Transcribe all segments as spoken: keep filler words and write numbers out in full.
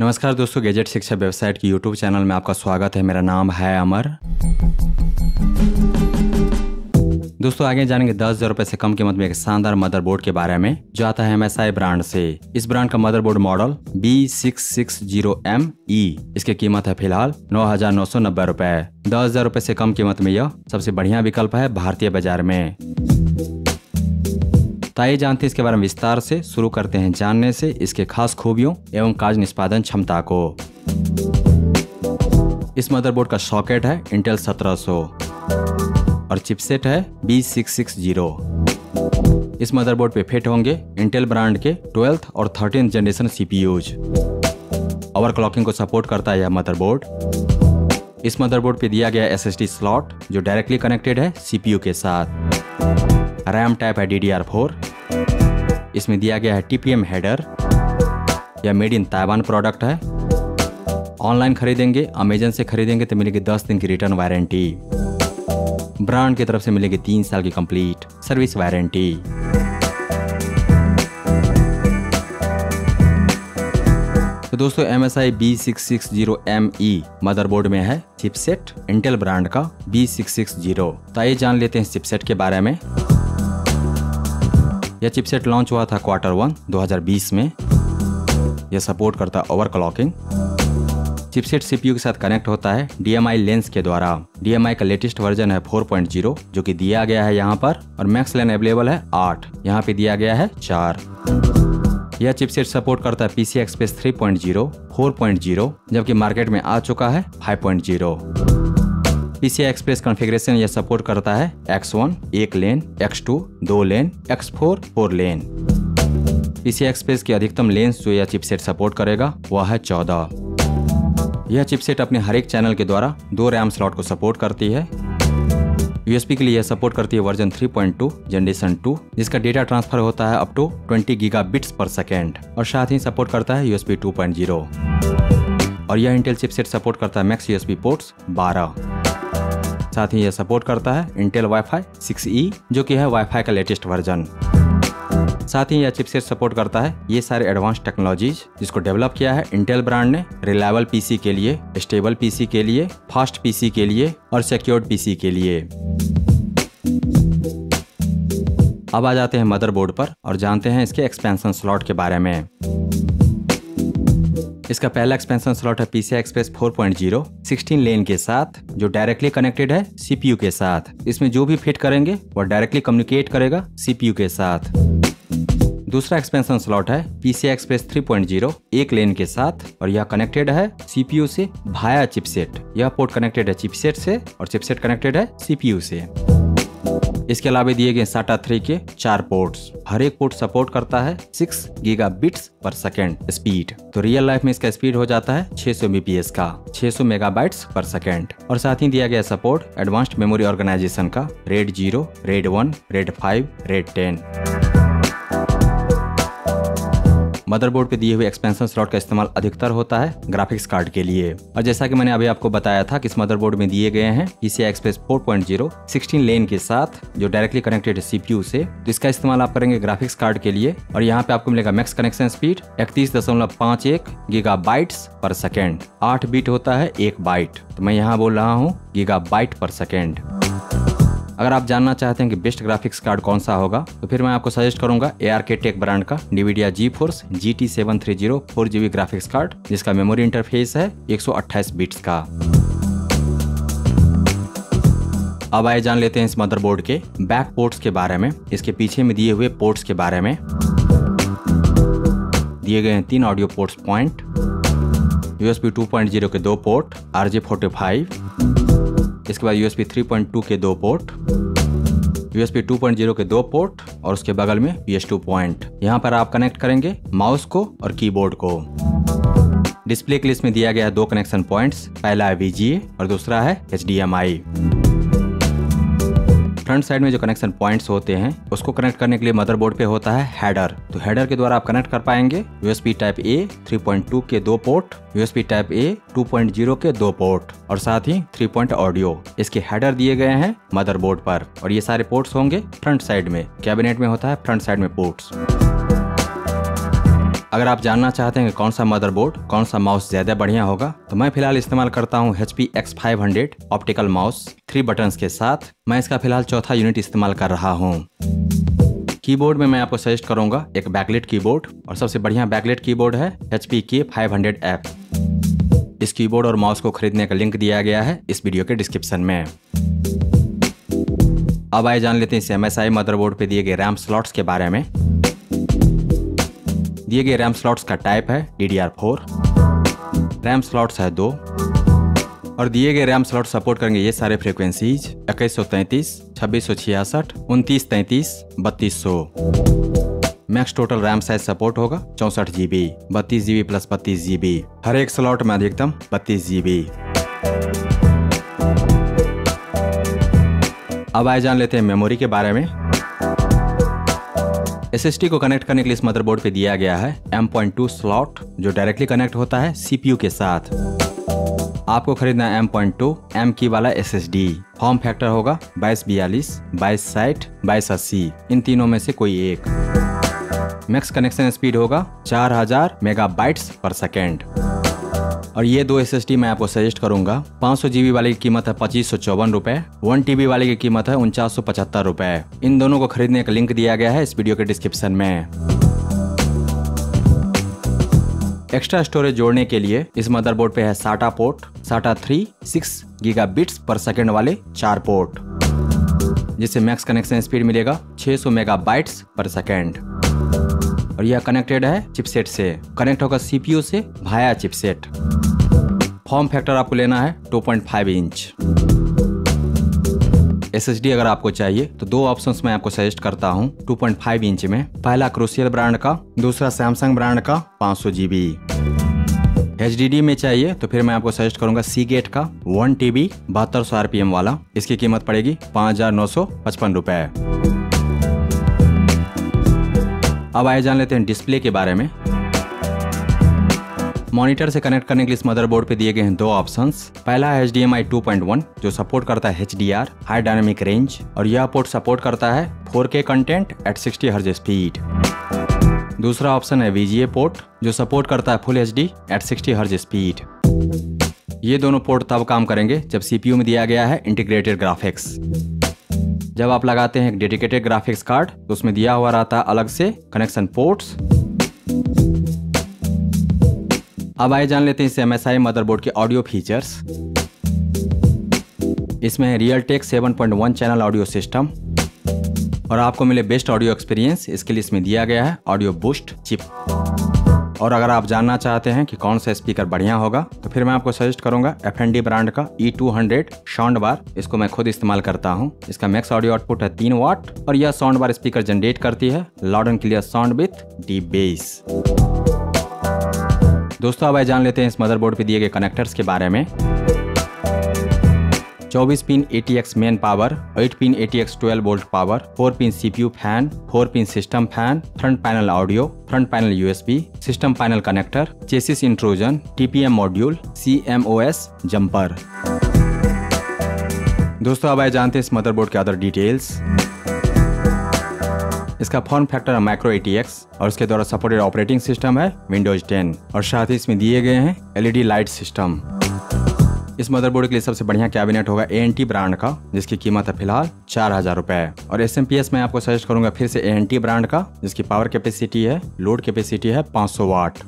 नमस्कार दोस्तों, गैजेट शिक्षा वेबसाइट की यूट्यूब चैनल में आपका स्वागत है। मेरा नाम है अमर। दोस्तों आगे जानेंगे दस हजार रुपए से कम कीमत में एक शानदार मदरबोर्ड के बारे में जो आता है एमएसआई ब्रांड से। इस ब्रांड का motherboard model B six six zero M E. इसकी कीमत है फिलहाल नौ हजार नौ सौ नब्बे रुपए। दस हजार रुपए से कम कीमत में यह सबसे बढ़िया विकल्प है भारतीय बाजार में। ताई जानते हैं इसके बारे में विस्तार से। शुरू करते हैं जानने से इसके खास खूबियों एवं कार्य निष्पादन क्षमता को। इस मदरबोर्ड का सॉकेट है इंटेल सत्रह सौ और चिपसेट है बी सिक्स सिक्स जीरो। इस मदरबोर्ड पे फिट होंगे इंटेल ब्रांड के ट्वेल्थ और थर्टीन्थ जनरेशन सीपीयूज। ओवरक्लॉकिंग को सपोर्ट करता है यह मदरबोर्ड। इस मदरबोर्ड पे दिया गया एसएसडी स्लॉट जो डायरेक्टली कनेक्टेड है सीपीयू के साथ। रैम टाइप है डी डी आर फोर। इसमें दिया गया है टी पी एम हेडर। यह मेड इन ताइवान प्रोडक्ट है। ऑनलाइन खरीदेंगे, अमेजन से खरीदेंगे तो मिलेगी दस दिन की रिटर्न वारंटी। ब्रांड की तरफ से मिलेगी तीन साल की कंप्लीट सर्विस वारंटी। तो दोस्तों MSI B six six zero M E motherboard में है चिपसेट इंटेल ब्रांड का बी सिक्स सिक्स जीरो। तो आइए जान लेते हैं इस चिपसेट के बारे में। यह चिपसेट लॉन्च हुआ था क्वार्टर वन दो हजार बीस में। यह सपोर्ट करता है ओवरक्लॉकिंग। चिपसेट सीपीयू के साथ कनेक्ट होता है डी एम आई लेंस के द्वारा। डी एम आई का लेटेस्ट वर्जन है फोर पॉइंट जीरो जो कि दिया गया है यहाँ पर, और मैक्स लेन अवेलेबल है आठ, यहाँ पे दिया गया है चार। यह चिपसेट सपोर्ट करता है PC express three point zero, four point zero, जबकि मार्केट में आ चुका है five point zero. PCI express configuration यह सपोर्ट करता है एक्स वन एक लेन, एक्स टू दो लेन, एक्स फोर चार लेन। पीसीआई एक्सप्रेस की अधिकतम लेंस जो यह चिपसेट सपोर्ट करेगा वह है चौदह। यह चिपसेट अपने हर एक चैनल के द्वारा दो रैम स्लॉट को सपोर्ट करती है। यूएसबी के लिए यह सपोर्ट करती है version three point two generation two, जिसका डेटा ट्रांसफर होता है up to twenty giga bits per second, और साथ ही सपोर्ट करता है यूएसबी टू पॉइंट जीरो। और यह इंटेल चिपसेट सपोर्ट करता है मैक्स यूएसबी पोर्ट्स बारह। साथ ही यह सपोर्ट करता है इंटेल वाईफाई सिक्स ई जो कि है वाईफाई का लेटेस्ट वर्जन। साथ ही यह चिपसेट सपोर्ट करता है ये सारे एडवांस टेक्नोलॉजीज जिसको डेवलप किया है इंटेल ब्रांड ने रिलायबल पीसी के लिए, स्टेबल पीसी के लिए, फास्ट पीसी के लिए और सिक्योर्ड पीसी के लिए। अब आ जाते हैं मदरबोर्ड पर और जानते हैं इसके एक्सपेंशन स्लॉट के बारे में। इसका पहला एक्सपेंशन स्लॉट है PCI express four point zero सोलह लेन के साथ जो डायरेक्टली कनेक्टेड है सीपीयू के साथ। इसमें जो भी फिट करेंगे वह डायरेक्टली कम्युनिकेट करेगा सीपीयू के साथ। दूसरा एक्सपेंशन स्लॉट है PCI express three point zero एक लेन के साथ, और यह कनेक्टेड है सीपीयू से भाया चिपसेट। यह पोर्ट कनेक्टेड है चिपसेट से और चिपसेट कनेक्टेड है सीपीयू से। इसके अलावा दिए गए साटा थ्री के चार पोर्ट्स, हर एक पोर्ट सपोर्ट करता है six giga bits per second speed. तो रियल लाइफ में इसका स्पीड हो जाता है six hundred M B P S का, six hundred megabytes per second. और साथ ही दिया गया सपोर्ट एडवांस्ड मेमोरी ऑर्गेनाइजेशन का RAID zero, RAID one, RAID five, RAID ten. Motherboard पे दिए हुए एक्सपेंशन स्लॉट का इस्तेमाल अधिकतर होता है ग्राफिक्स कार्ड के लिए, और जैसा कि मैंने अभी आपको बताया था कि इस मदरबोर्ड में दिए गए हैं PCI express four point zero सोलह लेन के साथ जो डायरेक्टली कनेक्टेड है सीपीयू से। तो इसका इस्तेमाल आप करेंगे ग्राफिक्स कार्ड के लिए, और यहाँ पे आपको मिलेगा मैक्स कनेक्शन स्पीड इकतीस दशमलव पाँच एक गीगा बाइट्स पर सेकेंड। आठ बीट होता है एक बाइट, तो मैं यहाँ बोल रहा हूँ गीगा बाइट पर सेकेंड। अगर आप जानना चाहते हैं कि बेस्ट ग्राफिक्स कार्ड कौन सा होगा तो फिर मैं आपको सजेस्ट करूंगा एआरके टेक ब्रांड का Nvidia GeForce G T seven thirty four G B graphics card, जिसका मेमोरी इंटरफेस है एक सौ अट्ठाईस बिट्स का। अब आइए जान लेते हैं इस मदरबोर्ड के बैक पोर्ट्स के बारे में। इसके पीछे में दिए हुए पोर्ट्स के बारे में दिए गए हैं तीन audio ports point, USB two point zero के दो port R J forty five, इसके बाद यूएसबी थ्री पॉइंट टू के दो port, USB two point zero के दो पोर्ट और उसके बगल में पी एस टू पॉइंट। यहाँ पर आप कनेक्ट करेंगे माउस को और कीबोर्ड को। डिस्प्ले के लिए इसमें दिया गया है दो कनेक्शन पॉइंट्स, पहला है वी जी ए और दूसरा है H D M I. Front side में जो कनेक्शन पॉइंट्स होते हैं उसको कनेक्ट करने के लिए मदरबोर्ड पे होता है हेडर। तो हेडर के द्वारा आप कनेक्ट कर पाएंगे USB type A three point two के दो port, USB type A two point zero के दो पोर्ट और साथ ही थ्री पॉइंट ऑडियो। इसके हेडर दिए गए हैं मदरबोर्ड पर, और ये सारे पोर्ट्स होंगे फ्रंट साइड में। कैबिनेट में होता है फ्रंट साइड में पोर्ट्स। अगर आप जानना चाहते हैं कि कौन सा मदरबोर्ड कौन सा माउस ज़्यादा बढ़िया होगा तो मैं फिलहाल इस्तेमाल करता हूँ H P X five hundred optical mouse three buttons के साथ। मैं इसका फिलहाल चौथा यूनिट इस्तेमाल कर रहा हूँ। कीबोर्ड में मैं आपको सजेस्ट करूँगा एक बैकलेट कीबोर्ड, और सबसे बढ़िया बैकलेट कीबोर्ड है HP K five hundred F. इस कीबोर्ड और माउस को खरीदने का लिंक दिया गया है इस वीडियो के डिस्क्रिप्शन में। अब आइए जान लेते हैं इस एम एस आई मदरबोर्ड पे दिए गए रैम स्लॉट्स के बारे में। दिए गए रैम स्लॉट्स का टाइप है D D R four, RAM slots है दो, और दिए गए रैम स्लॉट सपोर्ट करेंगे ये सारे फ्रीक्वेंसीज इक्कीस सौ तैंतीस, छब्बीस सौ छियासठ, उनतीस तैंतीस, बत्तीस सौ। Max total RAM size support होगा चौंसठ जीबी, बत्तीस जीबी प्लस बत्तीस जीबी, हर एक स्लॉट में अधिकतम बत्तीस जीबी। अब आइए जान लेते हैं मेमोरी के बारे में। एस एस डी को कनेक्ट करने के लिए इस मदरबोर्ड पे दिया गया है एम पॉइंट टू स्लॉट, जो डायरेक्टली कनेक्ट होता है सी पी यू के साथ। आपको खरीदना है M point to M key वाला S S D. Form factor होगा बाईस बयालीस, बाईस साठ, बाईस अस्सी, इन तीनों में से कोई एक। मैक्स कनेक्शन स्पीड होगा चार हज़ार मेगाबाइट्स पर सेकेंड। और ये दो एस एस डी मैं आपको सजेस्ट करूंगा। पाँच सौ जीबी वाले की कीमत है पच्चीस सौ चौवन रुपए, वन टीबी वाले की कीमत है उनचास सौ पचहत्तर रुपए। इन दोनों को खरीदने का लिंक दिया गया है इस वीडियो के डिस्क्रिप्शन में। एक्स्ट्रा स्टोरेज जोड़ने के लिए इस मदरबोर्ड पे है SATA port, SATA three six gigabits per second वाले चार पोर्ट, जिससे मैक्स कनेक्शन स्पीड मिलेगा छह सौ मेगाबाइट्स पर सेकेंड। और यह कनेक्टेड है चिपसेट से, कनेक्ट होगा सी पी यू से भाया चिपसेट। फॉर्म फैक्टर आपको लेना है दो पॉइंट पाँच इंच। एस एस डी अगर आपको चाहिए तो दो ऑप्शंस मैं आपको सजेस्ट करता हूं दो पॉइंट पाँच इंच में। पहला क्रूसियल ब्रांड का, दूसरा सैमसंग ब्रांड का पाँच सौ जीबी। एच डी डी में चाहिए तो फिर मैं आपको सजेस्ट करूंगा सीगेट का वन टीबी बहत्तर सौ आरपीएम वाला। इसकी कीमत पड़ेगी पाँच हजार नौ सौ पचपन रुपए। अब आइए जान लेते हैं डिस्प्ले के बारे में। मॉनिटर से कनेक्ट करने के लिए इस मदरबोर्ड पे दिए गए हैं दो ऑप्शंस। पहला है H D M I two point one, जो सपोर्ट करता है H D R high dynamic range, और यह पोर्ट सपोर्ट करता है four K content at sixty hertz speed. दूसरा ऑप्शन है वी जी ए पोर्ट, जो सपोर्ट करता है full H D at sixty hertz speed. ये दोनों पोर्ट तब काम करेंगे जब सी पी यू में दिया गया है इंटीग्रेटेड ग्राफिक्स। जब आप लगाते हैं एक डेडिकेटेड ग्राफिक्स कार्ड तो उसमें दिया हुआ रहता है अलग से कनेक्शन पोर्ट्स। अब आइए जान लेते हैं इस एम एस आई मदरबोर्ड के ऑडियो फीचर्स। इसमें है Realtek seven point one channel audio system, और आपको मिले बेस्ट ऑडियो एक्सपीरियंस इसके लिए इसमें दिया गया है ऑडियो बूस्ट चिप। और अगर आप जानना चाहते हैं कि कौन सा स्पीकर बढ़िया होगा तो फिर मैं आपको सजेस्ट करूंगा एफ एंड डी ब्रांड का E two hundred sound bar. इसको मैं खुद इस्तेमाल करता हूं। इसका मैक्स ऑडियो आउटपुट है तीन वाट और यह साउंड बार स्पीकर जनरेट करती है loud and clear sound with deep bass. दोस्तों अब आइए जान लेते हैं इस मदरबोर्ड पे दिए गए कनेक्टर्स के बारे में। चौबीस pin A T X main power, आठ pin A T X twelve volt power, चार pin C P U fan, चार pin system fan, front panel audio, front panel U S B, system panel connector, chassis intrusion, T P M module, C M O S jumper. दोस्तों अब आइए जानते हैं इस motherboard के other details. इसका form factor है माइक्रो ए टी एक्स और इसके द्वारा सपोर्टेड ऑपरेटिंग सिस्टम है विंडोज टेन, और साथ ही इसमें दिए गए हैं L E D light system. इस मदरबोर्ड के लिए सबसे बढ़िया कैबिनेट होगा ए एन टी ब्रांड का, जिसकी कीमत है फिलहाल चार हजार रुपए। और एस एम पी एस में आपको सजेस्ट करूंगा फिर से ए एन टी ब्रांड का, जिसकी पावर कैपेसिटी है, लोड कैपेसिटी है पाँच सौ वाट।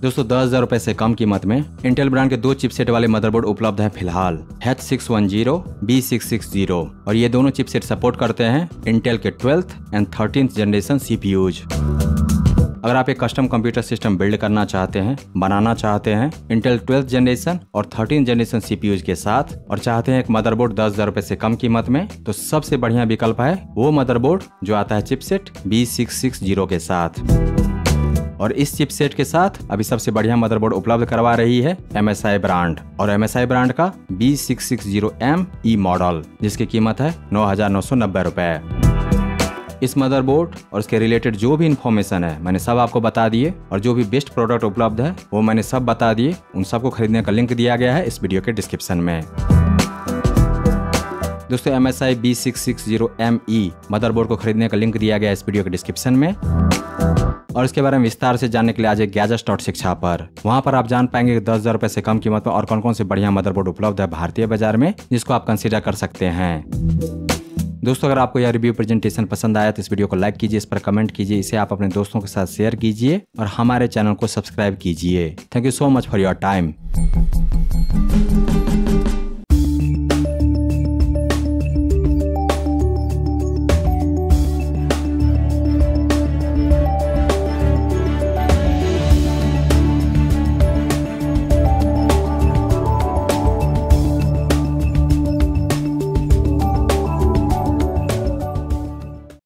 दोस्तों दस हजार रुपए से कम कीमत में इंटेल ब्रांड के दो चिपसेट वाले मदरबोर्ड उपलब्ध है फिलहाल, H six one zero, B six six zero, और ये दोनों चिपसेट सपोर्ट करते हैं इंटेल के twelfth and thirteen generation C P Us. अगर आप एक कस्टम कंप्यूटर सिस्टम बिल्ड करना चाहते हैं, बनाना चाहते हैं इंटेल ट्वेल्थ जनरेशन और thirteen generation C P Us के साथ, और चाहते हैं एक मदरबोर्ड दस हजार रुपए से कम कीमत में, तो सबसे बढ़िया विकल्प है वो मदरबोर्ड जो आता है chipset B six six zero के साथ। और इस चिपसेट के साथ अभी सबसे बढ़िया मदरबोर्ड उपलब्ध करवा रही है एम एस आई ब्रांड, और एम एस आई ब्रांड का B six six zero M E model, जिसकी कीमत है नौ हजार नौ सौ नब्बे रुपए। इस मदरबोर्ड और इसके रिलेटेड जो भी इन्फॉर्मेशन है मैंने सब आपको बता दिए, और जो भी बेस्ट प्रोडक्ट उपलब्ध है वो मैंने सब बता दिए। उन सबको खरीदने का लिंक दिया गया है इस वीडियो के डिस्क्रिप्शन में। दोस्तों MSI B six six zero M E motherboard को खरीदने का लिंक दिया गया इस वीडियो के डिस्क्रिप्शन में, और इसके बारे में विस्तार से जानने के लिए आज गैजेट्स डॉट शिक्षा पर, वहाँ पर आप जान पाएंगे कि दस हजार रुपए से कम कीमत में और कौन कौन से बढ़िया मदरबोर्ड उपलब्ध है भारतीय बाजार में, जिसको आप कंसिडर कर सकते हैं। दोस्तों अगर आपको यह रिव्यू प्रेजेंटेशन पसंद आया तो इस वीडियो को लाइक कीजिए, इस पर कमेंट कीजिए, इसे आप अपने दोस्तों के साथ शेयर कीजिए और हमारे चैनल को सब्सक्राइब कीजिए। Thank you so much for your time.